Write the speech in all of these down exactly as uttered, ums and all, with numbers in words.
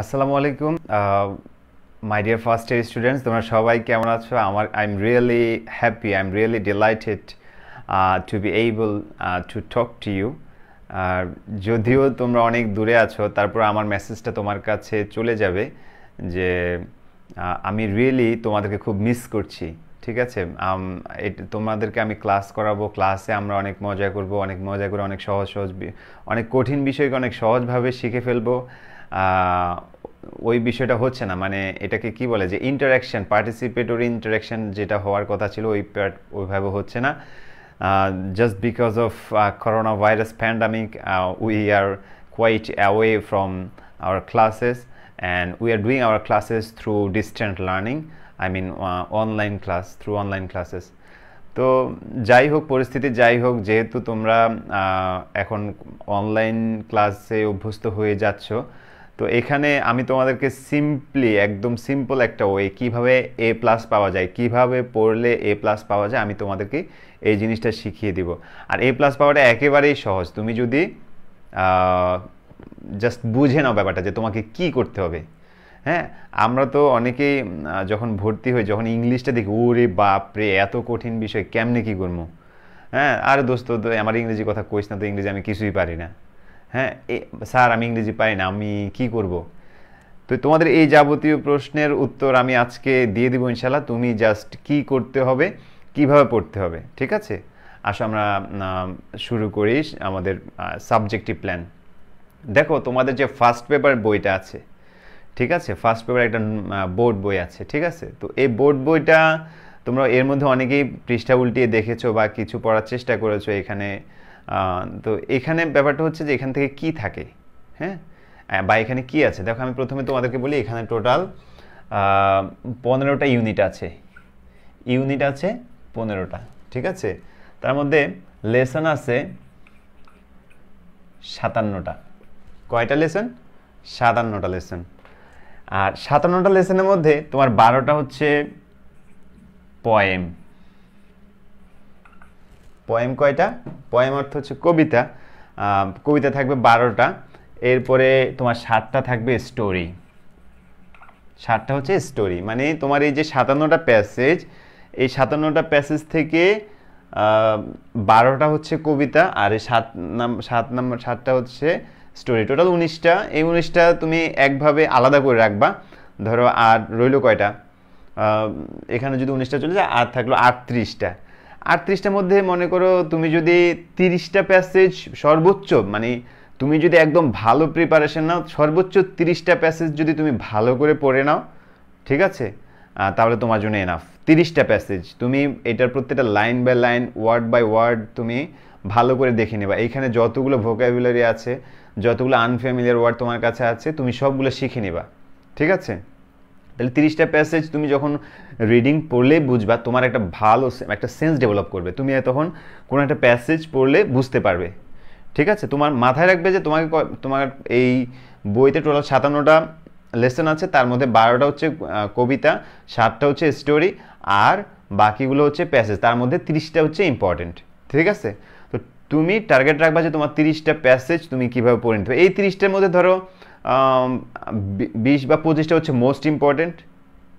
আসসালামু আলাইকুম my dear first year students, তোমরা সবাই কেমন আছো? আমার I am really happy, I am really delighted to be able to talk to you. যদিও তোমরা অনেক দূরে আছো, তারপর আমার মেসেজটা তোমার কাছে চলে যাবে যে আমি রিয়েলি তোমাদেরকে খুব মিস করছি। ঠিক আছে, তোমাদেরকে আমি ক্লাস করাবো, ক্লাসে আমরা অনেক মজা করব, অনেক মজা করে অনেক সহজ সহজ অনেক কঠিন বিষয়কে অনেক সহজভাবে শিখে ফেলবো। ওই বিষয়টা হচ্ছে না, মানে এটাকে কি বলে যে ইন্টারাকশান, পার্টিসিপেটরি ইন্টারাকশান যেটা হওয়ার কথা ছিল ওই ওইভাবে হচ্ছে না। Just because of corona virus pandemic we are quite away from our classes and we are doing our classes through distant learning, I mean online class, through online classes. তো যাই হোক, পরিস্থিতি যাই হোক, যেহেতু তোমরা এখন অনলাইন ক্লাসে অভ্যস্ত হয়ে যাচ্ছ, তো এখানে আমি তোমাদেরকে সিম্পলি একদম সিম্পল একটা ওয়ে কীভাবে এ প্লাস পাওয়া যায়, কিভাবে পড়লে এ প্লাস পাওয়া যায়, আমি তোমাদেরকে এই জিনিসটা শিখিয়ে দিব। আর এ প্লাস পাওয়াটা একেবারেই সহজ, তুমি যদি জাস্ট বুঝে নাও ব্যাপারটা যে তোমাকে কি করতে হবে। হ্যাঁ, আমরা তো অনেকেই যখন ভর্তি হই, যখন ইংলিশটা দেখি ওরে বাপরে এত কঠিন বিষয় কেমনে কী করবো, হ্যাঁ আর দোস্ত তো আমার ইংরেজি কথা কইস না, তো ইংরেজি আমি কিছুই পারি না, হ্যাঁ স্যার আমি ইংরেজি পাই না আমি কি করব। তো তোমাদের এই যাবতীয় প্রশ্নের উত্তর আমি আজকে দিয়ে দেবো ইনশাল্লাহ। তুমি জাস্ট কি করতে হবে, কিভাবে পড়তে হবে। ঠিক আছে, আসো আমরা শুরু করি আমাদের সাবজেক্টিভ প্ল্যান। দেখো তোমাদের যে ফার্স্ট পেপার বইটা আছে, ঠিক আছে, ফার্স্ট পেপার একটা বোর্ড বই আছে, ঠিক আছে। তো এই বোর্ড বইটা তোমরা এর মধ্যে অনেকেই পৃষ্ঠা উল্টিয়ে দেখেছো বা কিছু পড়ার চেষ্টা করেছো এখানে। তো এখানে ব্যাপারটা হচ্ছে যে এখান থেকে কি থাকে, হ্যাঁ বা এখানে কি আছে। দেখো আমি প্রথমে তোমাদেরকে বলি, এখানে টোটাল পনেরোটা ইউনিট আছে, ইউনিট আছে পনেরোটা। ঠিক আছে, তার মধ্যে লেসন আছে সাতান্নটা। কয়টা লেসন? সাতান্নটা লেসন। আর সাতান্নটা লেসনের মধ্যে তোমার বারোটা হচ্ছে পয়েম। পয়েম কয়টা? পয়েম অর্থ হচ্ছে কবিতা, কবিতা থাকবে বারোটা। এরপরে তোমার সাতটা থাকবে স্টোরি, সাতটা হচ্ছে স্টোরি। মানে তোমার এই যে সাতান্নটা প্যাসেজ, এই সাতান্নটা প্যাসেজ থেকে বারোটা হচ্ছে কবিতা আর এই সাত নাম সাত নম্বর সাতটা হচ্ছে স্টোরি, টোটাল উনিশটা। এই উনিশটা তুমি একভাবে আলাদা করে রাখবা। ধরো আর রইল কয়টা, এখানে যদি উনিশটা চলে যায় আর থাকলো আটত্রিশটা। আটত্রিশটার মধ্যে মনে করো তুমি যদি তিরিশটা প্যাসেজ সর্বোচ্চ, মানে তুমি যদি একদম ভালো প্রিপারেশন নাও, সর্বোচ্চ তিরিশটা প্যাসেজ যদি তুমি ভালো করে পড়ে নাও, ঠিক আছে, তাহলে তোমার জন্য এনাফ। তিরিশটা প্যাসেজ তুমি এটার প্রত্যেকটা line by line, word by word তুমি ভালো করে দেখে নেবা। এইখানে যতগুলো ভোকাবুলারি আছে, যতগুলো আনফ্যামিলিয়ার ওয়ার্ড তোমার কাছে আছে, তুমি সবগুলো শিখে নেবা। ঠিক আছে, তাহলে তিরিশটা প্যাসেজ তুমি যখন রিডিং পড়লে বুঝবা, তোমার একটা ভালো একটা সেন্স ডেভেলপ করবে, তুমি তখন কোনো একটা প্যাসেজ পড়লে বুঝতে পারবে। ঠিক আছে, তোমার মাথায় রাখবে যে তোমাকে তোমার এই বইতে টোটাল সাতান্নটা লেসন আছে, তার মধ্যে বারোটা হচ্ছে কবিতা, সাতটা হচ্ছে স্টোরি আর বাকিগুলো হচ্ছে প্যাসেজ, তার মধ্যে তিরিশটা হচ্ছে ইম্পর্টেন্ট। ঠিক আছে, তো তুমি টার্গেট রাখবা যে তোমার তিরিশটা প্যাসেজ তুমি কীভাবে পড়ে নিতে হবে। এই তিরিশটার মধ্যে ধরো বিশ বা পঁচিশটা হচ্ছে মোস্ট ইম্পর্টেন্ট।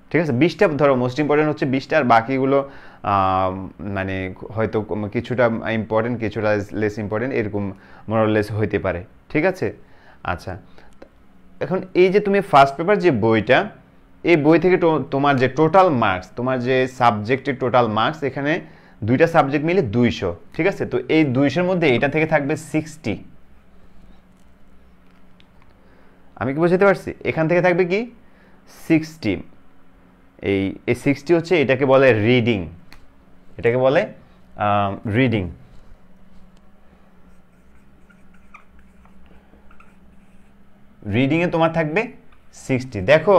ঠিক আছে, বিশটা ধরো মোস্ট ইম্পর্টেন্ট হচ্ছে বিশটা, আর বাকিগুলো মানে হয়তো কিছুটা ইম্পর্টেন্ট কিছুটা লেস ইম্পর্টেন্ট, এরকম মোরলেস হইতে পারে। ঠিক আছে, আচ্ছা এখন এই যে তুমি ফার্স্ট পেপার যে বইটা, এই বই থেকে তোমার যে টোটাল মার্কস, তোমার যে সাবজেক্টের টোটাল মার্কস, এখানে দুইটা সাবজেক্ট মিলে দুইশো। ঠিক আছে, তো এই দুইশোর মধ্যে এটা থেকে থাকবে সিক্সটি। আমি কি বুঝতে পারছি? এখান থেকে থাকবে কি সিক্সটি। এই এই সিক্সটি হচ্ছে, এটাকে বলে রিডিং, এটাকে বলে রিডিং। রিডিংয়ে তোমার থাকবে সিক্সটি। দেখো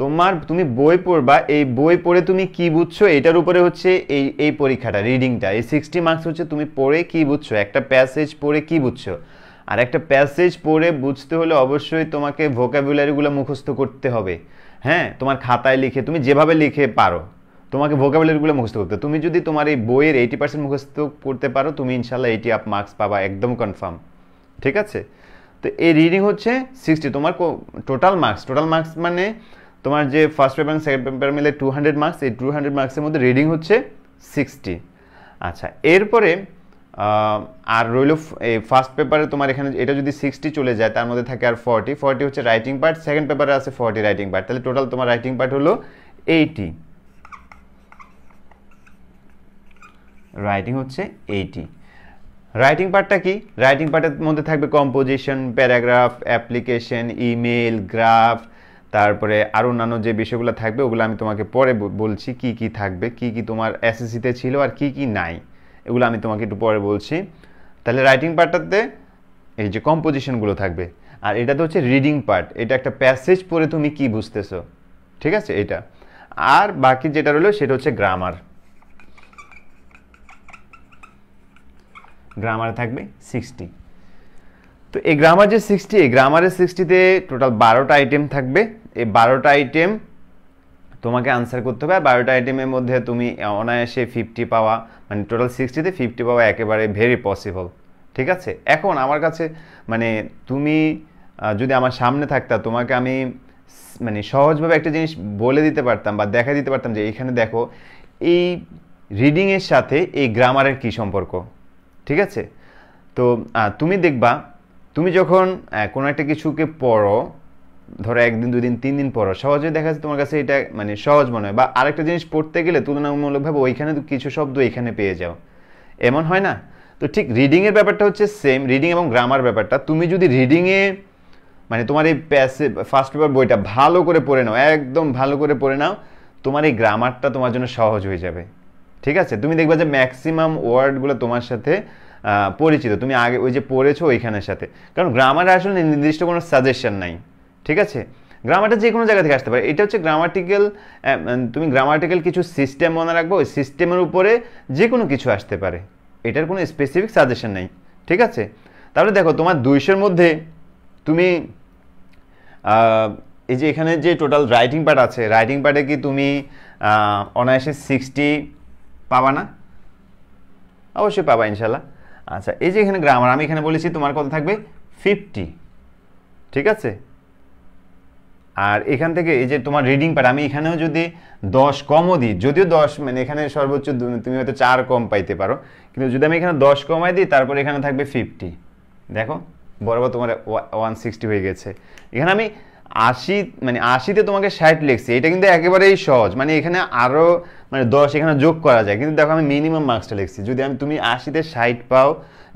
তোমার, তুমি বই পড়বা, এই বই পড়ে তুমি কি বুঝছো এটার উপরে হচ্ছে এই এই পরীক্ষাটা, রিডিংটা। এই সিক্সটি মার্কস হচ্ছে তুমি পড়ে কি বুঝছো, একটা প্যাসেজ পড়ে কি বুঝছো। আর একটা প্যাসেজ পড়ে বুঝতে হলে অবশ্যই তোমাকে ভোকাবুলারিগুলো মুখস্থ করতে হবে। হ্যাঁ, তোমার খাতায় লিখে, তুমি যেভাবে লিখে পারো, তোমাকে ভোকাবুলারিগুলো মুখস্থ করতে। তুমি যদি তোমার এই বইয়ের এইটি পার্সেন্ট মুখস্থ করতে পারো, তুমি ইনশাল্লাহ এইটি আপ মার্কস পাবা, একদম কনফার্ম। ঠিক আছে, तो ये रीडिंग होच्छे सिक्सटी तुम्हार को टोटाल मार्क्स टोटाल मार्क्स माने तुम्हार जे first paper and second paper मिले टू हंड्रेड मार्क्स ये टू हंड्रेड मार्क्सर मध्य रिडिंग होच्छे सिक्सटी। अच्छा एरपरे आर रोल फर्स्ट पेपारे तुम्हारे एखाने एटा जोदि सिक्सटी चले जाए तार मध्ये थाके आर फोर्टी फोर्टी होच्छे राइटिंग पार्ट सेकेंड पेपारे आछे फोर्टी राइटिंग पार्ट ताहले टोटाल तुम्हार राइटिंग पार्ट हलो एटी राइटिंग होच्छे एटी। राइटिंग पार्ट की राइटिंग पार्टर मध्य थको composition paragraph application email graph तारपरे आर अन्यान्य जो विषयगुलो थाकबे ओगुलो आमी तुम्हें परे बोलछी की की थाकबे की की तुम्हार एसएससीते छिलो आर की की नाई एगुलो आमी तुम्हें एकटु परे बोलछी। ताहले राइटिंग पार्टटाते एई जे कम्पोजिशनगुलो थाकबे आर एटाते होच्छे रिडिंग पार्ट एटा एकटा पैसेज पढ़े तुमी की बुझतेछो ठीक आछे एटा आर बाकी जेटा रइलो सेटा होच्छे ग्रामार ग्रामार थाकबे सिक्सटी। तो ए ग्रामार जो सिक्सटी ए ग्रामारे सिक्सटी ते टोटाल बारोटा आइटेम थाकबे ए बारोटा आइटेम तुम्हें आंसर करते होबे बारोटा आइटेमेर मध्य तुम अनायासे फिफ्टी पावा माने टोटाल सिक्सटी ते फिफ्टी पावा एकेबारे भेरि पसिबल ठीक आछे। एखन आमार काछे माने तुमी जोदि आमार सामने थाकता तुम्हें आमी माने सहजभावे एकटा जिनिस बोले दिते पारताम बा देखा दिते पारताम जे एखाने देखो এই রিডিং এর সাথে এই গ্রামারের কি সম্পর্ক ठीक है। तो तुम्हें देखा तुम्हें जो को एक किसू के पढ़ो धरो एक दिन दो दिन तीन दिन पढ़ो सहजे देखा तुम्हारे ये मैं सहज मन है जिनिस पढ़ते गले तुलनामूलक भाव ओइखाने किछु शब्द एखे पे जाओ एमन है ना। तो ठीक रिडिंग एर ब्यापारटा होच्छे सेम रिडिंग और ग्रामार ब्यापारटा तुम जो रिडिंग मैं तुम्हारे पैसे फार्स्ट पेपर बोईटा भालो करे पढ़े नाओ एकदम भालो करे पढ़े नाओ तुम्हारे ग्रामारटा तुम्हार जन्य सहज हो जाए ठीक है। तुम्हें देखो जो मैक्सिमाम वार्डगुलो तुम्हार साथे परिचित तुम्हें आगे वो जो पढ़ेछो ओइखानेर साथे कारण ग्रामार आसले निर्दिष्ट कोनो सजेशन नाई ठीक है। ग्रामारटा जे कोनो जायगा थेके आसते पारे एटा होच्छे ग्रामाटिकल तुम्हें ग्रामाटिकल किछु सिस्टेम मने राखबो ओई सिस्टेमेर उपरे जे कोनो किछु आसते पारे एटार कोनो स्पेसिफिक सजेशन नाई ठीक है। ताहले देखो तुम्हार दुइशोर मध्य तुम এই যে এখানে যে টোটাল রাইটিং পার্ট আছে রাইটিং পার্টে কি তুমি অনায়াসে सिक्सटी পাবা না অবশ্যই পাবা ইনশাআল্লাহ। আচ্ছা এই যে এখানে গ্রামার আমি এখানে বলেছি তোমার কত থাকবে फिफ्टी ঠিক আছে। আর এখান থেকে এই যে তোমার রিডিং পার্ট আমি এখানেও যদি दस কমও দিই যদিও दस মানে এখানে সর্বোচ্চ তুমি হয়তো चार কম পাইতে পারো কিন্তু যদি আমি এখানে दस কমাই দিই তারপর এখানে থাকবে फिफ्टी দেখো বরাবর তোমার वन सिक्सटी হয়ে গেছে। এখানে আমি आशी मैं आशीते तुम्हें षाट लिखी ये क्योंकि एके बारे सहज मैं ये मैं दस एखे जोग करा जाए क्योंकि देखो हमें मिनिमाम मार्क्सटा लिखी जो तुम आशीते षाट पाओ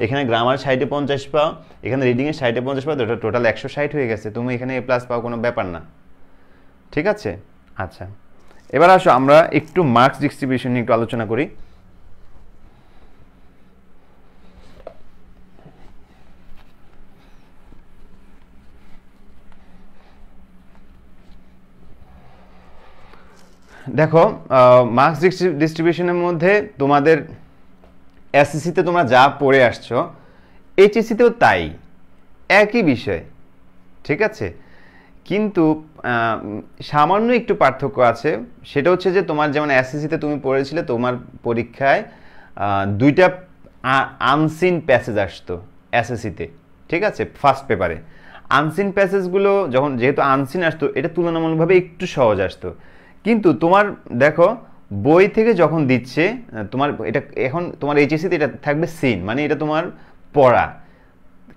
एखे ग्रामार षाटे पंचाश पाओ एखे रिडिंग षाटे पंचाश पाओ तो टोटाल एकशो षाट हो गए तुम एखे ए प्लस पाओ को बेपार ना ठीक है। अच्छा एबार आसो आमरा एकटू मार्क्स डिस्ट्रिब्यूशन निये एकटू आलोचना करी। देखो मार्क्स डिस्ट्रिब्यूशन मध्य तुम्हारे एसएससी ते तुम्हारा जा पढ़े आसो एचएससी तेओ ताई एक ही विषय ठीक है किन्तु सामान्य एकटू पार्थक्य आछे सेटा होच्छे जे तुम्हार जेमन एसएससी ते तुमी पढ़ेछिले तुम्हार परीक्षाय दुइटा आनसिन पैसेज आसतो एसएससी ते ठीक है। फार्स्ट पेपारे आनसिन पैसेजगुलो जखन जेहेतु आनसिन आसतो एटा तुलनामूलकभावे एकटू सहज आसतो किन्तु तुम्हार देखो बोई थेके जखन दिच्छे तुम्हार एटा एखन तुम्हार एचएससी ते एटा थाकबे सीन माने एटा तुम्हार पढ़ा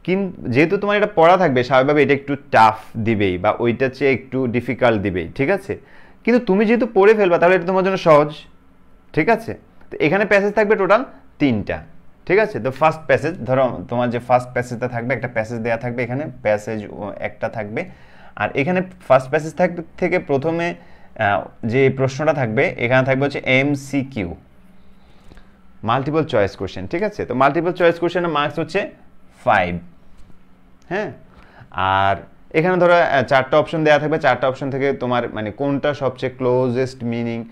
किन्तु जेहेतु तुम्हार एटा पढ़ा थाकबे स्वाभाविकभावे एटा एकटू टाफ दिबेई बा ओइटार चेये एकटू डिफिकाल्ट दिबेई ठीक आछे किन्तु तुमी जेहेतु पढ़े फेलबा ताहले एटा तुम्हार जोन्नो सहज ठीक आछे। तो एखाने पैसेज थाकबे टोटाल तीनटा ठीक आछे। तो फार्स्ट पैसेज धरो तुम्हार जे फार्स्ट पैसेजटा थाकबे एकटा पैसेज देया थाकबे एखाने पैसेज एकटा थाकबे आर एखाने फार्स्ट पैसेज थेके प्रथमे जे प्रश्नटा थाकबे एखाने थाकबे होच्छे एमसीकिউ माल्टिपल चॉइस क्वेश्चन ठीक है। तो माल्टिपल चॉइस क्वेश्चन मार्क्स होच्छे फाइव हाँ और एखाने धरो चारटा अपशन देया थाकबे चारटा अपशन थेके तोमार माने कोनटा सबचेये क्लोजेस्ट मिनिंग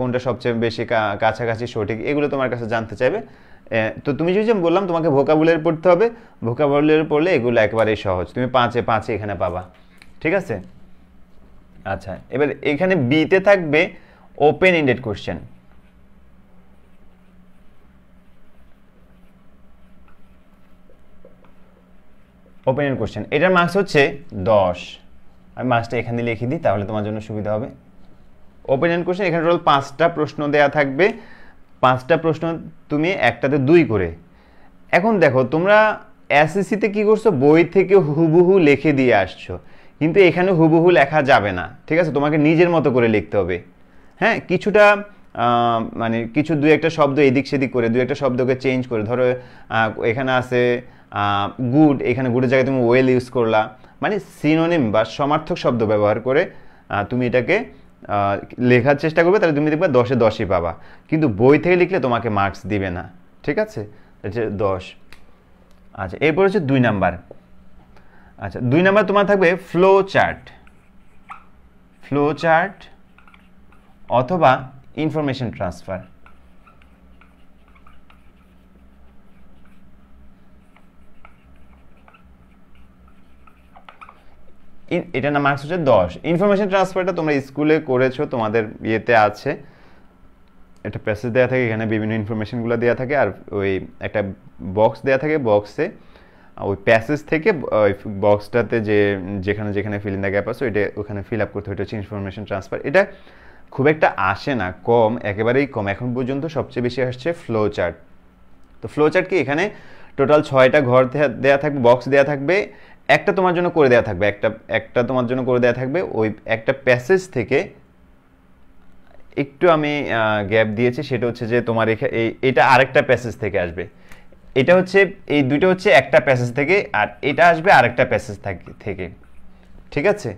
कोनटा सबचेये बेशी काछाकाछि सठिक एगुलो तोमार काछे जानते चाइबे। तो तुम जो बोललाम तोमाके भोकाबुलारि पढ़ते होबे भोकाबुलारि पढ़ले एगुलो एकेबारे सहज तुमि पाँचे पाँचे एखाने पाबा ठीक है। अच्छा एबार एखाने बीते थाकबे open ended question opinion question एटार मार्क्स होच्छे दस आमि मार्क्सटा एखाने लिखे दिई ताहले तोमार जोन्नो सुविधा होबे। ओपिनियन क्वेश्चन एखाने টোটাল पाँचटा प्रश्न देया थाकबे पाँचटा प्रश्न तुमि एकटाते दुई करे एखन देखो तोमरा एसएससी ते कि करछो बोई थेके हुबुहु लिखे दिए आसछो किन्तु एखाने हुबुहु लेखा जाबे ना ठीक आछे तोमाके निजेर मतो करे लिखते होबे। हाँ किछुटा माने किछु दुई एकटा शब्द एदिक सेदिक करे दुई एकटा शब्दके चेन्ज करे धरो एखाने आछे गुड एखाने गुडेर जायगाय तुमि वेल यूज करला माने सिनोनिम बा समार्थक शब्द व्यवहार करे तुमि एटाके लेखार चेष्टा करबे ताहले तुमि देखबा दशे दशई पाबा किन्तु बोई थेके लिखले तोमाके मार्क्स दिबे ना ठीक आछे दस। अच्छा एरपर होच्छे दुई नम्बर। अच्छा दुई नम्बर तुम्हार थाकबे फ्लो चार्ट फ्लो चार्ट अथवा इनफरमेशन ट्रांसफार एटार मार्क्स होच्छे दस। इनफरमेशन ट्रांसफार तोमरा स्कूले करेछो तोमादेर इयेते आछे एक पैसेज देया थाके एखाने विभिन्न इनफरमेशनगुलो देया थाके आर ओई एकटा बक्स देया थाके बक्से ओई पैसेज थेके बक्सटाते जे जेखाने जेखाने फिल इन द गैप आछे ओइटा ओखाने फिल आप करते होय एटा इनफरमेशन ट्रांसफार एटा खूब एक आसे ना कम एकेबारेई कम एखन पर्यन्त सबचेये बेशी आसछे फ्लो चार्ट। तो फ्लो चार्ट कि एखाने टोटाल छयटा घर देया थाकबे बक्स देया थाकबे एकटा तोमार जोन्नो करे देया थाकबे एकटा एकटा तोमार जोन्नो करे देया थाकबे ओई एकटा पैसेज थेके एकटू आमी गैप दिएছি সেটা হচ্ছে যে তোমার এটা আরেকটা প্যাসেজ থেকে আসবে এটা হচ্ছে এই দুটো হচ্ছে একটা প্যাসেজ থেকে আর এটা আসবে আরেকটা প্যাসেজ থেকে ঠিক আছে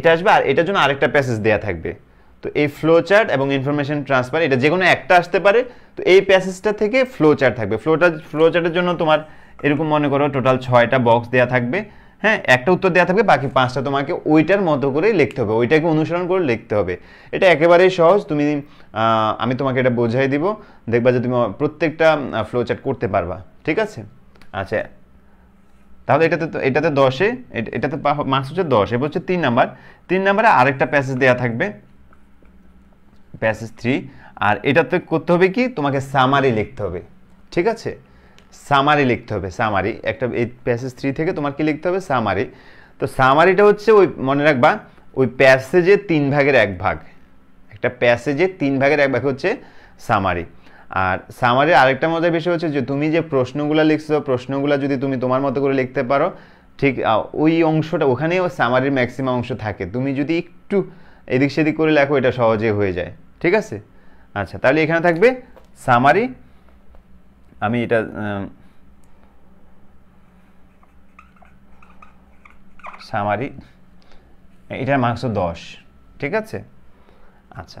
এটা আসবে আর এটার জন্য আরেকটা প্যাসেজ দেয়া থাকবে। তো এই ফ্লো চার্ট এবং ইনফরমেশন ট্রান্সফার এটা যে কোনো একটা আসতে পারে তো এই প্যাসেজটা থেকে ফ্লো চার্ট থাকবে ফ্লোটা ফ্লো চার্টের জন্য তোমার এরকম মনে করো টোটাল ছয়টা বক্স দেয়া থাকবে। हाँ एक उत्तर देया थाकबे बाकी पाँचटा तुम्हें ओइटार मतो करे लिखते होबे ओइटाके अनुसरण करे लिखते होबे एटा एकेबारे सहज तुमि आमि तुम्हें एटा बोझाई देब देखबा जे तुमि प्रत्येकटा फ्लो चार्ट करते पारबा ठीक आछे। अच्छा ताहले एटाते एटाते दशे एटाते मार्क्स होच्छे दश। एरपर होच्छे तीन नम्बर तीन नम्बरे आरेकटा पैसेज देया थाकबे पैसेज थ्री और एटाते करते होबे कि तुम्हें सामारि लिखते होबे ठीक आछे सामारि लिखते होबे सामारि एक पैसेज थ्री थेके तुम्हार कि लिखते होबे सामारि। तो सामारिटा होच्छे ओई मने राखबा ओई पैसेजे तीन भागेर एक भाग एकटा पैसेजे तीन भागेर एक भाग होच्छे सामारि। आर सामारिर आरेकटा मजार विषय होच्छे जे तुमि जे प्रश्नगुलो लिखछो प्रश्नगुलो जोदि तुमि तुम्हार मतो करे लिखते पारो ठीक ओई अंशटा ओखानेओ सामारिर मैक्सिमाम अंश थाके तुमि जोदि एकटू एदिक सेदिक करे लेखो एटा सहजे हये जाय ठीक आछे। आच्छा ताहले एखाने थाकबे सामारि আমি এটা সামারি এটার মার্কস দশ ঠিক আছে। আচ্ছা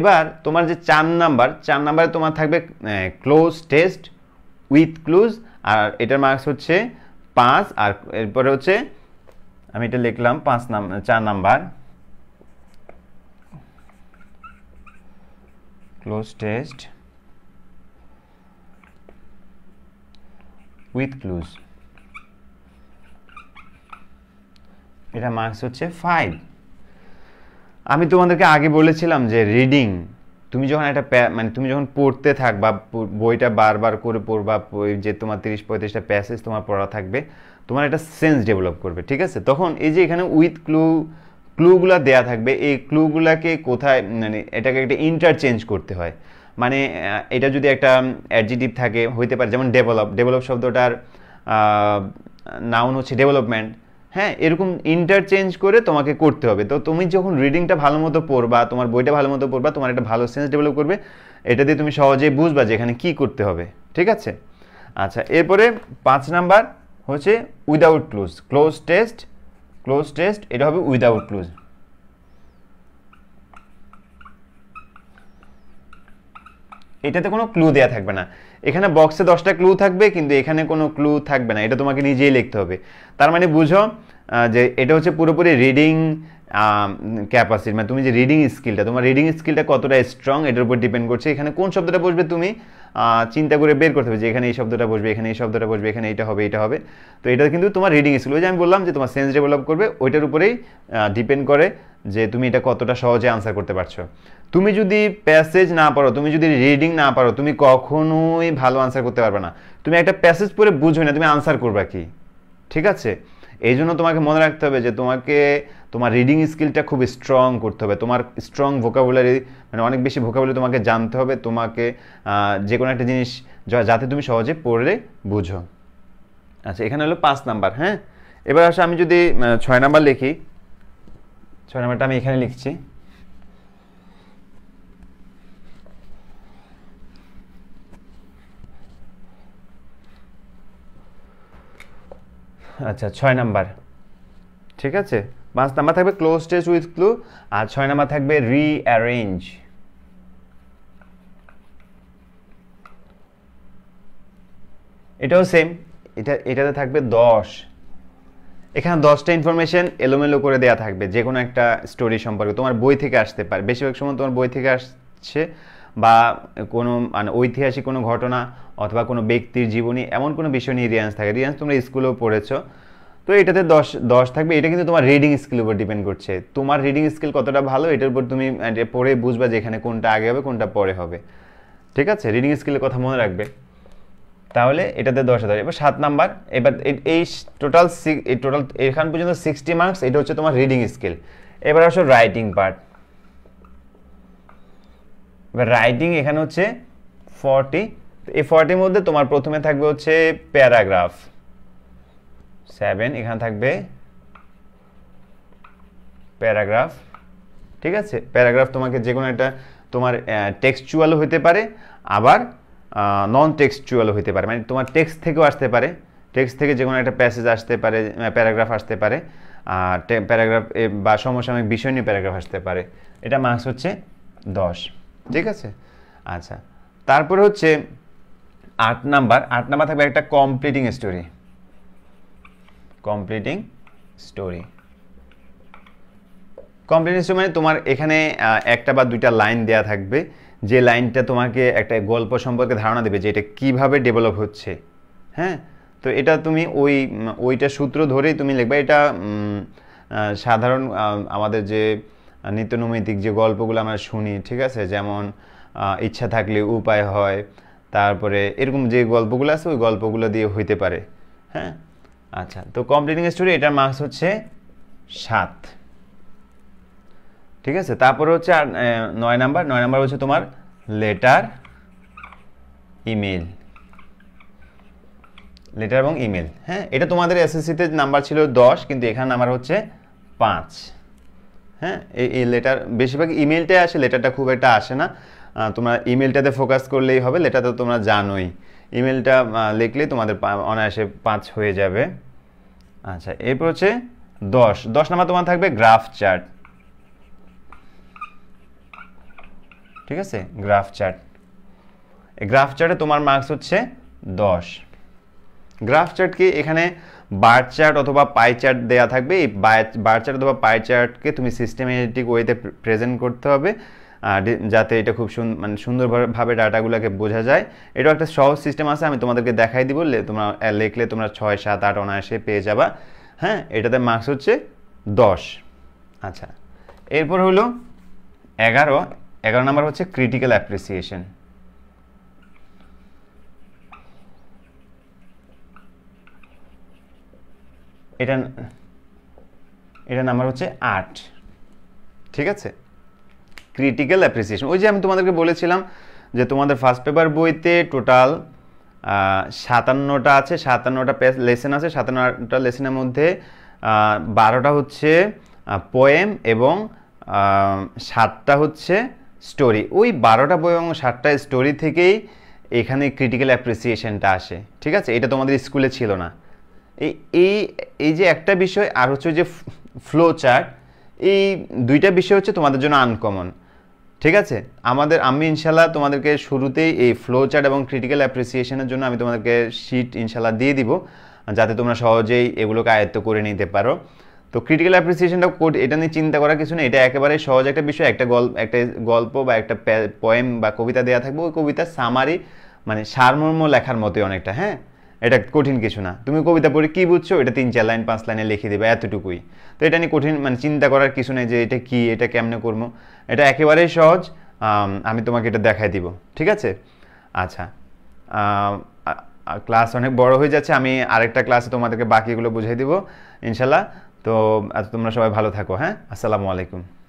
এবার তোমার যে চার নাম্বার চার নাম্বারে তোমার থাকবে ক্লোজ টেস্ট উইথ ক্লুজ আর এটার মার্কস হচ্ছে পাঁচ আর এরপরে হচ্ছে আমি এটা লিখলাম পাঁচ নাম্বার চার number cloze test with clues এটা মার্কস হচ্ছে পাঁচ। আমি তোমাদেরকে আগে বলেছিলাম যে রিডিং তুমি যখন এটা মানে তুমি যখন পড়তে থাকবা বইটা বারবার করে পড়বা যে তোমার তিরিশ পঁয়ত্রিশটা প্যাসেজ তোমার পড়া থাকবে তোমার একটা সেন্স ডেভেলপ করবে ঠিক আছে। তখন এই যে এখানে উইথ ক্লু ক্লুগুলো দেয়া থাকবে এই ক্লুগুলোকে কোথায় মানে এটাকে একটা ইন্টারচেঞ্জ করতে হয় মানে এটা যদি একটা অ্যাডজেটিভ থাকে হইতে পারে যেমন ডেভেলপ ডেভেলপ শব্দটার নাউন হচ্ছে ডেভেলপমেন্ট। হ্যাঁ এরকম ইন্টারচেঞ্জ করে তোমাকে করতে হবে। তো তুমি যখন রিডিংটা ভালোমতো পড়বা তোমার বইটা ভালোমতো পড়বা তোমার একটা ভালো সেন্স ডেভেলপ করবে এটা দিয়ে তুমি সহজেই বুঝবা যে এখানে কী করতে হবে ঠিক আছে। আচ্ছা এরপরে পাঁচ নাম্বার হচ্ছে without clues cloze test cloze test এটা হবে উইদাউট ক্লুজ এটাতে কোনো ক্লু দেয়া থাকবে না এখানে বক্সে দশটা ক্লু থাকবে কিন্তু এখানে কোনো ক্লু থাকবে না এটা তোমাকে নিজেই লিখতে হবে। তার মানে বুঝো যে এটা হচ্ছে পুরোপুরি রিডিং ক্যাপাসিটি মানে তুমি যে রিডিং স্কিলটা তোমার রিডিং স্কিলটা কতটা স্ট্রং এটার উপর ডিপেন্ড করছে এখানে কোন শব্দটা বসবে তুমি চিন্তা করে বের করতে হবে যে এখানে এই শব্দটা বসবে এখানে এই শব্দটা বসবে এখানে এটা হবে এটা হবে। তো এটা কিন্তু তোমার রিডিং স্কিল ওই যে আমি বললাম যে তোমার সেন্স ডেভেলপ করবে ওইটার উপরেই ডিপেন্ড করে যে তুমি এটা কতটা সহজে আনসার করতে পারছো। তুমি যদি প্যাসেজ না পারো তুমি যদি রিডিং না পারো তুমি কখনোই ভালো আনসার করতে পারবে না। তুমি একটা প্যাসেজ পড়ে বুঝবে না তুমি আনসার করবে কি ठीक है। এই জন্য তোমাকে মনে রাখতে হবে যে তোমাকে তোমার রিডিং স্কিলটা খুব স্ট্রং করতে হবে, তোমার স্ট্রং ভোকাবুলারি মানে অনেক বেশি ভোকাবুলারি তোমাকে জানতে হবে, তোমাকে যে কোনো একটা জিনিস যাতে তুমি সহজে পড়ে বুঝো। আচ্ছা এখানে হলো পাঁচ নাম্বার। হ্যাঁ এবার আসলে আমি যদি ছয় নাম্বার লিখি, ছয় নাম্বারটা আমি এখানে লিখছি। আচ্ছা ছয় নাম্বার, ঠিক আছে। পাঁচ নাম্বার থাকবে ক্লোজ টেস্ট উইথ ক্লু, আর ছয় নাম্বার থাকবে রিঅ্যারেঞ্জ। এটাও সেম, এটা এটাতে থাকবে দশ। এখানে দশটা ইনফরমেশন এলোমেলো করে দেওয়া থাকবে যে কোনো একটা স্টোরি সম্পর্কে, তোমার বই থেকে আসতে পারে, বেশিরভাগ সময় তোমার বই থেকে আসছে, বা কোনো মানে ঐতিহাসিক কোনো ঘটনা অথবা কোনো ব্যক্তির জীবনী, এমন কোনো বিষয় নিয়ে রিয়ান্স থাকে। রিয়ান্স তোমরা স্কুলেও পড়েছো, তো এটাতে দশ দশ থাকবে। এটা কিন্তু তোমার রিডিং স্কিলের উপর ডিপেন্ড করছে, তোমার রিডিং স্কিল কতটা ভালো এটার উপর তুমি পড়ে বুঝবা যে এখানে কোনটা আগে হবে কোনটা পরে হবে, ঠিক আছে। রিডিং স্কিলের কথা মনে রাখবে। তাহলে এটাতে দশ হাজার। এবার সাত নাম্বার, এবার এই টোটাল এই টোটাল এখান পর্যন্ত সিক্সটি মার্কস, এটা হচ্ছে তোমার রিডিং স্কিল। এবার আসো রাইটিং পার্ট। এবার রাইটিং এখানে হচ্ছে ফর্টি, এই ফর্টির মধ্যে তোমার প্রথমে থাকবে হচ্ছে প্যারাগ্রাফ সেভেন, এখানে থাকবে প্যারাগ্রাফ, ঠিক আছে। প্যারাগ্রাফ তোমাকে যে কোনো একটা তোমার টেক্সচুয়াল হইতে পারে, আবার নন টেক্সচুয়াল হইতে পারে, মানে তোমার টেক্সট থেকেও আসতে পারে, টেক্সট থেকে যে কোনো একটা প্যাসেজ আসতে পারে, প্যারাগ্রাফ আসতে পারে, আর প্যারাগ্রাফ বা সমসাময়িক বিষয় নিয়ে প্যারাগ্রাফ আসতে পারে। এটা মার্কস হচ্ছে দশ, ঠিক আছে। আচ্ছা তারপরে হচ্ছে আট নাম্বার, আট নাম্বার থাকবে একটা completing story. Completing story completing story মানে তোমার এখানে একটা বা দুইটা লাইন দেয়া থাকবে, যে লাইনটা তোমাকে একটা গল্প সম্পর্কে ধারণা দেবে যে এটা কীভাবে ডেভেলপ হচ্ছে। হ্যাঁ তো এটা তুমি ওই ওইটা সূত্র ধরেই তুমি লিখবে। এটা সাধারণ আমাদের যে নিত্যনৈমিত্তিক যে গল্পগুলো আমরা শুনি, ঠিক আছে, যেমন ইচ্ছা থাকলে উপায় হয়, তারপরে এরকম যে গল্পগুলো আছে ওই গল্পগুলো দিয়ে হইতে পারে। হ্যাঁ আচ্ছা তো কমপ্লিটিং স্টোরি, এটার মার্কস হচ্ছে সাত, ঠিক আছে। তারপরে হচ্ছে আর নয় নাম্বার, নয় নাম্বার হচ্ছে তোমার লেটার ইমেল, লেটার এবং ইমেল। হ্যাঁ এটা তোমাদের এসএসসিতে নাম্বার ছিল দশ, কিন্তু এখানে নাম্বার হচ্ছে পাঁচ। হ্যাঁ এই লেটার বেশিরভাগ ইমেলটাই আসে, লেটারটা খুব একটা আসে না, তোমরা ইমেলটাতে ফোকাস করলেই হবে, লেটারটা তোমরা জানোই, ইমেলটা লিখলেই তোমাদের অনায়াসে পাঁচ হয়ে যাবে। আচ্ছা এরপর হচ্ছে দশ, দশ নাম্বার তোমার থাকবে গ্রাফ চার্ট, ঠিক আছে, গ্রাফ চার্ট। এই গ্রাফ চার্টে তোমার মার্কস হচ্ছে দশ। গ্রাফ চার্ট কি, এখানে বার চার্ট অথবা পাই চার্ট দেওয়া থাকবে, এই বার চার্ট অথবা পাই চার্টকে তুমি সিস্টেমেটিক ওয়েতে প্রেজেন্ট করতে হবে যাতে এটা খুব মানে সুন্দরভাবে ডাটাগুলোকে বোঝা যায়। এটাও একটা সহজ সিস্টেম আছে, আমি তোমাদেরকে দেখাই দিব, তোমরা লিখলে তোমরা ছয় সাত আট অনায়াসে পেয়ে যাবা। হ্যাঁ এটাতে মার্কস হচ্ছে দশ। আচ্ছা এরপর হলো এগারো, এগারো নাম্বার হচ্ছে ক্রিটিক্যাল অ্যাপ্রিসিয়েশন। এটা এটা নাম্বার হচ্ছে আট, ঠিক আছে। ক্রিটিক্যাল অ্যাপ্রিসিয়েশন, ওই যে আমি তোমাদেরকে বলেছিলাম যে তোমাদের ফার্স্ট পেপার বইতে টোটাল সাতান্নটা আছে, সাতান্নটা লেসেন আছে, সাতান্নটা লেসেনের মধ্যে বারোটা হচ্ছে পোয়েম এবং সাতটা হচ্ছে স্টোরি। ওই বারোটা বই এবং সাতটা স্টোরি থেকেই এখানে ক্রিটিক্যাল অ্যাপ্রিসিয়েশনটা আসে, ঠিক আছে। এটা তোমাদের স্কুলে ছিল না। এই এই যে একটা বিষয় আর হচ্ছে যে ফ্লো চার্ট, এই দুইটা বিষয় হচ্ছে তোমাদের জন্য আনকমন, ঠিক আছে। আমাদের আমি ইনশাল্লাহ তোমাদেরকে শুরুতেই এই ফ্লো চার্ট এবং ক্রিটিক্যাল অ্যাপ্রিসিয়েশনের জন্য আমি তোমাদেরকে শিট ইনশাল্লাহ দিয়ে দিব, যাতে তোমরা সহজেই এগুলোকে আয়ত্ত করে নিতে পারো। তো ক্রিটিক্যাল অ্যাপ্রিসিয়েশনটা কোড, এটা নিয়ে চিন্তা করার কিছু নেই, এটা একেবারে সহজ একটা বিষয়। একটা গল্প একটা গল্প বা একটা পোয়েম বা কবিতা দেওয়া থাকবে, ওই কবিতার সামারি মানে সারমর্ম লেখার মতোই অনেকটা। হ্যাঁ এটা কঠিন কিছু না, তুমি কবিতা পড়ে কী বুঝছো এটা তিন চার লাইন পাঁচ লাইনে লিখে দেবে, এতটুকুই। তো এটা নিয়ে কঠিন মানে চিন্তা করার কিছু নেই যে এটা কি, এটা কেমনে করবো, এটা একেবারেই সহজ, আমি তোমাকে এটা দেখাই দিব, ঠিক আছে। আচ্ছা क्लास अनेक बड़ो हो जाच्छे आमी आरेकटा क्लासे तोमादेरके बाकीगुलो बुझिए देब इनशाल्लाह। तो तुम्हारा सबाई भालो थाको। हाँ, आसलामु आलैकुम।